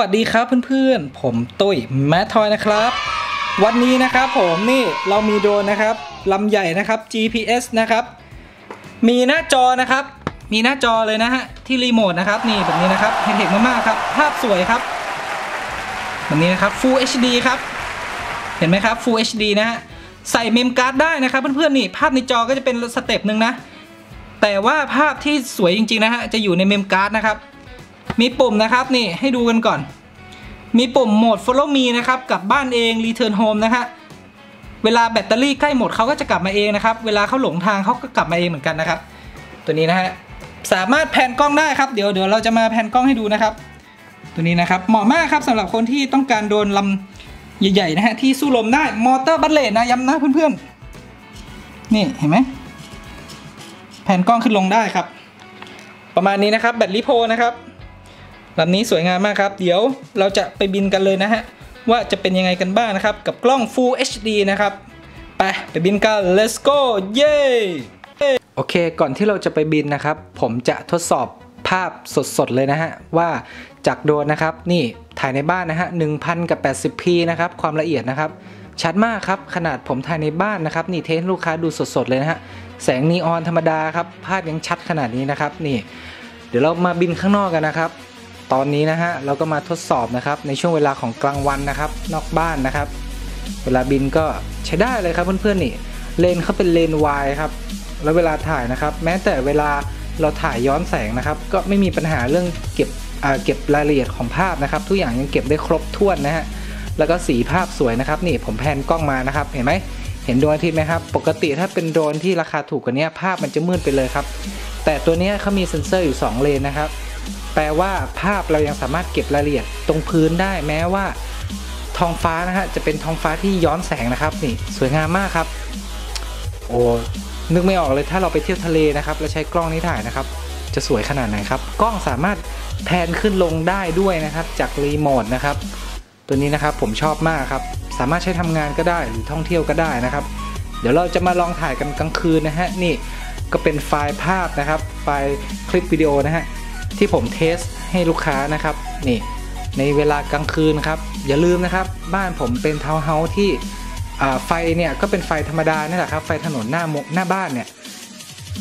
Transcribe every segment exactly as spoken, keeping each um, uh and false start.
วัสดีครับเพื่อนๆผมตุ้ยแมททอยนะครับวันนี้นะครับผมนี่เรามีโดรนนะครับลำใหญ่นะครับ จี พี เอส นะครับมีหน้าจอนะครับมีหน้าจอเลยนะฮะที่รีโมทนะครับนี่แบบนี้นะครับเห็นๆมากๆครับภาพสวยครับแบบนี้นะครับ Full เอช ดี ครับเห็นไหมครับ Full เอช ดี นะฮะใส่เมมการ์ดได้นะครับเพื่อนๆนี่ภาพในจอก็จะเป็นสเต็ปหนึ่งนะแต่ว่าภาพที่สวยจริงๆนะฮะจะอยู่ในเมมการ์ดนะครับมีปุ่มนะครับนี่ให้ดูกันก่อนมีปุ่มโหมด Follow Me นะครับกลับบ้านเอง Return Home นะฮะเวลาแบตเตอรี่ใกล้หมดเขาก็จะกลับมาเองนะครับเวลาเขาหลงทางเขาก็กลับมาเองเหมือนกันนะครับตัวนี้นะฮะสามารถแพนกล้องได้ครับเดี๋ยวเดี๋ยวเราจะมาแพนกล้องให้ดูนะครับตัวนี้นะครับเหมาะมากครับสำหรับคนที่ต้องการโดรนลำใหญ่ๆนะฮะที่สู้ลมได้มอเตอร์บัลเลตนะย้ำนะเพื่อนๆนี่เห็นไหมแพนกล้องขึ้นลงได้ครับประมาณนี้นะครับแบตลิโพนะครับลำนี้สวยงามมากครับเดี๋ยวเราจะไปบินกันเลยนะฮะว่าจะเป็นยังไงกันบ้างนะครับกับกล้อง Full เอช ดี นะครับไปไปบินกัน Let's go เย้โอเคก่อนที่เราจะไปบินนะครับผมจะทดสอบภาพสดๆเลยนะฮะว่าจากโดรนนะครับนี่ถ่ายในบ้านนะฮะ หนึ่งพันแปดสิบพี นะครับความละเอียดนะครับชัดมากครับขนาดผมถ่ายในบ้านนะครับนี่เทสลูกค้าดูสดๆเลยนะฮะแสงนีออนธรรมดาครับภาพยังชัดขนาดนี้นะครับนี่เดี๋ยวเรามาบินข้างนอกกันนะครับตอนนี้นะฮะเราก็มาทดสอบนะครับในช่วงเวลาของกลางวันนะครับนอกบ้านนะครับเวลาบินก็ใช้ได้เลยครับเพื่อนๆนี่เลนเขาเป็นเลน วาย ครับแล้วเวลาถ่ายนะครับแม้แต่เวลาเราถ่ายย้อนแสงนะครับก็ไม่มีปัญหาเรื่องเก็บเก็บรายละเอียดของภาพนะครับทุกอย่างยังเก็บได้ครบถ้วนนะฮะแล้วก็สีภาพสวยนะครับนี่ผมแพนกล้องมานะครับเห็นไหมเห็นดวงอาทิตย์ไหมครับปกติถ้าเป็นโดรนที่ราคาถูกกว่านี้ภาพมันจะมืดไปเลยครับแต่ตัวนี้เขามีเซ็นเซอร์อยู่สองเลนนะครับแปลว่าภาพเรายังสามารถเก็บรายละเอียดตรงพื้นได้แม้ว่าท้องฟ้านะฮะจะเป็นท้องฟ้าที่ย้อนแสงนะครับนี่สวยงามมากครับโอ้นึกไม่ออกเลยถ้าเราไปเที่ยวทะเลนะครับแล้วใช้กล้องนี้ถ่ายนะครับจะสวยขนาดไหนครับกล้องสามารถแพนขึ้นลงได้ด้วยนะครับจากรีโมทนะครับตัวนี้นะครับผมชอบมากครับสามารถใช้ทำงานก็ได้หรือท่องเที่ยวก็ได้นะครับเดี๋ยวเราจะมาลองถ่ายกันกลางคืนนะฮะนี่ก็เป็นไฟล์ภาพนะครับไฟล์คลิปวิดีโอนะฮะที่ผมเทสให้ลูกค้านะครับนี่ในเวลากลางคืนครับอย่าลืมนะครับบ้านผมเป็นทาวน์เฮาส์ที่ไฟเนี่ยก็เป็นไฟธรรมดานี่แหละครับไฟถนนหน้าหน้าบ้านเนี่ย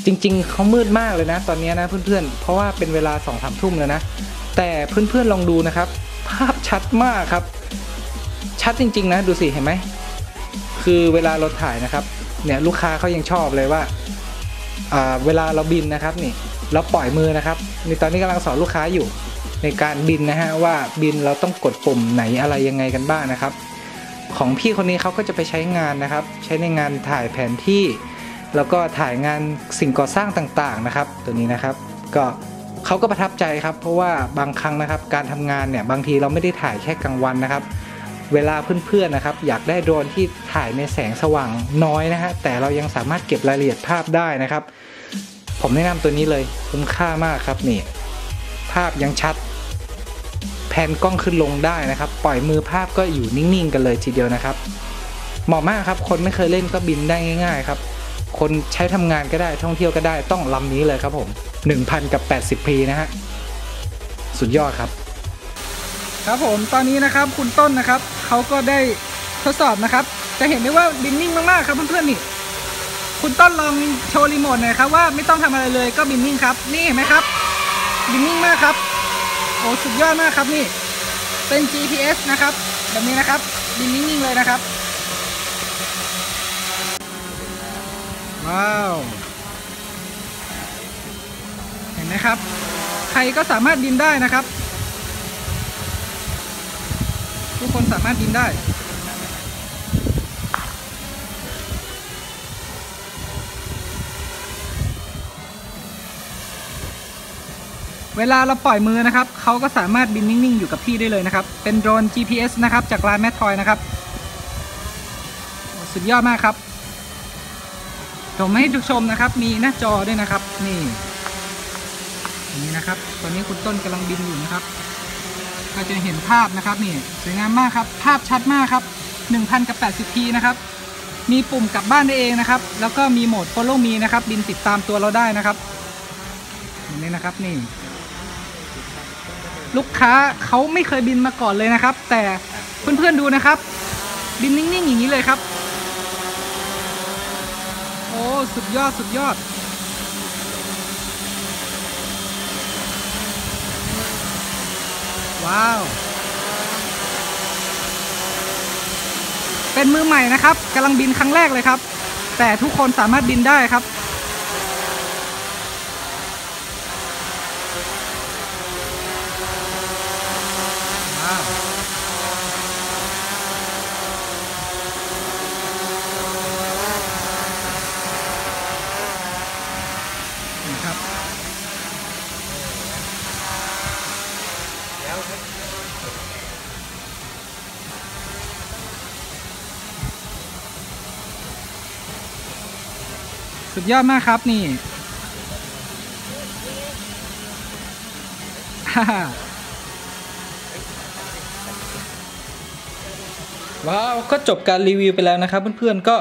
จริงๆเขามืดมากเลยนะตอนนี้นะเพื่อนๆเพราะว่าเป็นเวลา สองสาม ทุ่มแล้วนะแต่เพื่อนๆลองดูนะครับภาพชัดมากครับชัดจริงๆนะดูสิเห็นไหมคือเวลาเราถ่ายนะครับเนี่ยลูกค้าเขายังชอบเลยว่าเวลาเราบินนะครับนี่เราปล่อยมือนะครับในตอนนี้กำลังสอนลูกค้าอยู่ในการบินนะฮะว่าบินเราต้องกดปุ่มไหนอะไรยังไงกันบ้างนะครับของพี่คนนี้เขาก็จะไปใช้งานนะครับใช้ในงานถ่ายแผนที่แล้วก็ถ่ายงานสิ่งก่อสร้างต่างๆนะครับตัวนี้นะครับก็เขาก็ประทับใจครับเพราะว่าบางครั้งนะครับการทำงานเนี่ยบางทีเราไม่ได้ถ่ายแค่กลางวันนะครับเวลาเพื่อนๆนะครับอยากได้โดรนที่ถ่ายในแสงสว่างน้อยนะฮะแต่เรายังสามารถเก็บรายละเอียดภาพได้นะครับผมแนะนำตัวนี้เลยคุ้มค่ามากครับนี่ภาพยังชัดแพนกล้องขึ้นลงได้นะครับปล่อยมือภาพก็อยู่นิ่งๆกันเลยทีเดียวนะครับเหมาะมากครับคนไม่เคยเล่นก็บินได้ง่ายๆครับคนใช้ทำงานก็ได้ท่องเที่ยวก็ได้ต้องลำนี้เลยครับผม หนึ่งพันแปดสิบพี นะฮะสุดยอดครับครับผมตอนนี้นะครับคุณต้นนะครับเขาก็ได้ทดสอบนะครับจะเห็นได้ว่าบินนิ่งมากๆครับเพื่อนๆนี่คุณต้นลองโชว์รีโมทหน่อยครับว่าไม่ต้องทำอะไรเลยก็บินนิ่งครับนี่เห็นไหมครับบินนิ่งมากครับโอ้สุดยอดมากครับนี่เป็น จี พี เอส นะครับแบบนี้นะครับบินนิ่งๆเลยนะครับว้าวเห็นไหมครับใครก็สามารถบินได้นะครับทุกคนสามารถบินได้เวลาเราปล่อยมือนะครับเขาก็สามารถบินนิ่งๆอยู่กับที่ได้เลยนะครับเป็นโดรน จี พี เอส นะครับจากร้านแมททอยนะครับสุดยอดมากครับผมให้ทุกชมนะครับมีหน้าจอด้วยนะครับนี่นี่นะครับตอนนี้คุณต้นกำลังบินอยู่นะครับก็จะเห็นภาพนะครับนี่สวยงามมากครับภาพชัดมากครับ หนึ่งพันแปดสิบพี นะครับมีปุ่มกลับบ้านได้เองนะครับแล้วก็มีโหมด Follow Me นะครับบินติดตามตัวเราได้นะครับนี่นะครับนี่ ลูกค้าเขาไม่เคยบินมาก่อนเลยนะครับแต่เพื่อนๆดูนะครับบินนิ่งๆอย่างนี้เลยครับโอ้สุดยอดสุดยอดว้าวเป็นมือใหม่นะครับกำลังบินครั้งแรกเลยครับแต่ทุกคนสามารถบินได้ครับสุดยอดมากครับนี่ ว้าวก็จบการรีวิวไปแล้วนะครับเพื่อนๆก็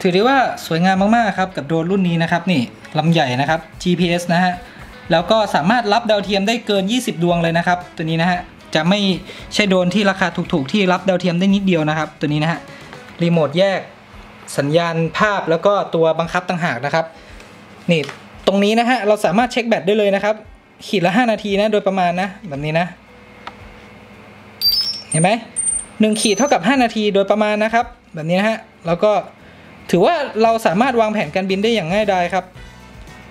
ถือได้ว่าสวยงามมากๆครับกับโดรนรุ่นนี้นะครับนี่ลำใหญ่นะครับ จี พี เอส นะฮะแล้วก็สามารถรับดาวเทียมได้เกินยี่สิบดวงเลยนะครับตัวนี้นะฮะจะไม่ใช่โดรนที่ราคาถูกๆที่รับดาวเทียมได้นิดเดียวนะครับตัวนี้นะฮะรีโมทแยกสัญญาณภาพแล้วก็ตัวบังคับต่างหากนะครับนี่ตรงนี้นะฮะเราสามารถเช็คแบตได้เลยนะครับขีดละห้านาทีนะโดยประมาณนะแบบนี้นะเห็นไหมหนึ่งขีดเท่ากับห้านาทีโดยประมาณนะครับแบบนี้นะฮะแล้วก็ถือว่าเราสามารถวางแผนการบินได้อย่างง่ายดายครับ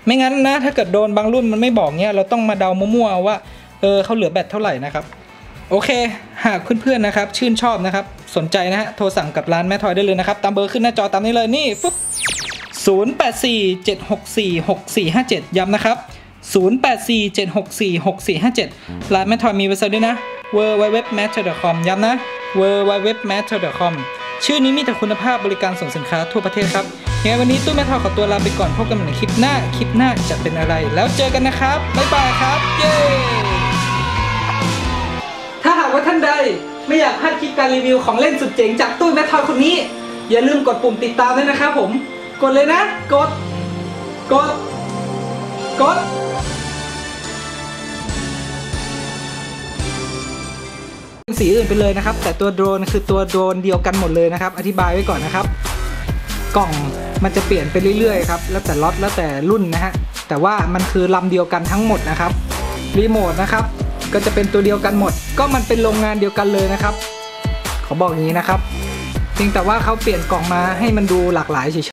ไม่งั้นนะถ้าเกิดโดนบางรุ่นมันไม่บอกเนี้ยเราต้องมาเดามั่วๆว่าเออเขาเหลือแบตเท่าไหร่นะครับโอเคหากเพื่อนๆนะครับชื่นชอบนะครับสนใจนะฮะโทรสั่งกับร้านแม่ทอยได้เลยนะครับตามเบอร์ขึ้นหน้าจอตามนี้เลยนี่ปุ๊บศูนย์ แปด สี่ เจ็ด หก สี่ หก สี่ ห้า เจ็ดย้ำนะครับศูนย์ แปด สี่ เจ็ด หก สี่ หก สี่ ห้า เจ็ดร้านแม่ทอยมีเว็บไซต์ด้วยนะ ดับเบิลยู ดับเบิลยู ดับเบิลยู ดอท แมสโตร ดอท คอม ย้ำนะ ดับเบิลยู ดับเบิลยู ดับเบิลยู ดอท แมสโตร ดอท คอม ชื่อนี้มีแต่คุณภาพบริการส่งสินค้าทั่วประเทศครับยังไงวันนี้ตู้แม่ทอยขอตัวลาไปก่อนพบกันใหม่ในคลิปหน้าคลิปหน้าจะเป็นอะไรแล้วเจอกันนะครับบ๊ายบายครับเย้ถ้าหากว่าท่านใดไม่อยากพลาดคลิปการรีวิวของเล่นสุดเจ๋งจากตู้แม่ทอยคนนี้อย่าลืมกดปุ่มติดตามด้วยนะครับผมกดเลยนะกดกดกดเป็นสีอื่นไปเลยนะครับแต่ตัวโดรนคือตัวโดรนเดียวกันหมดเลยนะครับอธิบายไว้ก่อนนะครับกล่องมันจะเปลี่ยนไปเรื่อยๆครับแล้วแต่ล็อตแล้วแต่รุ่นนะฮะแต่ว่ามันคือลำเดียวกันทั้งหมดนะครับรีโมทนะครับก็จะเป็นตัวเดียวกันหมดก็มันเป็นโรงงานเดียวกันเลยนะครับขอบอกอย่างนี้นะครับเพียงแต่ว่าเขาเปลี่ยนกล่องมาให้มันดูหลากหลายเฉย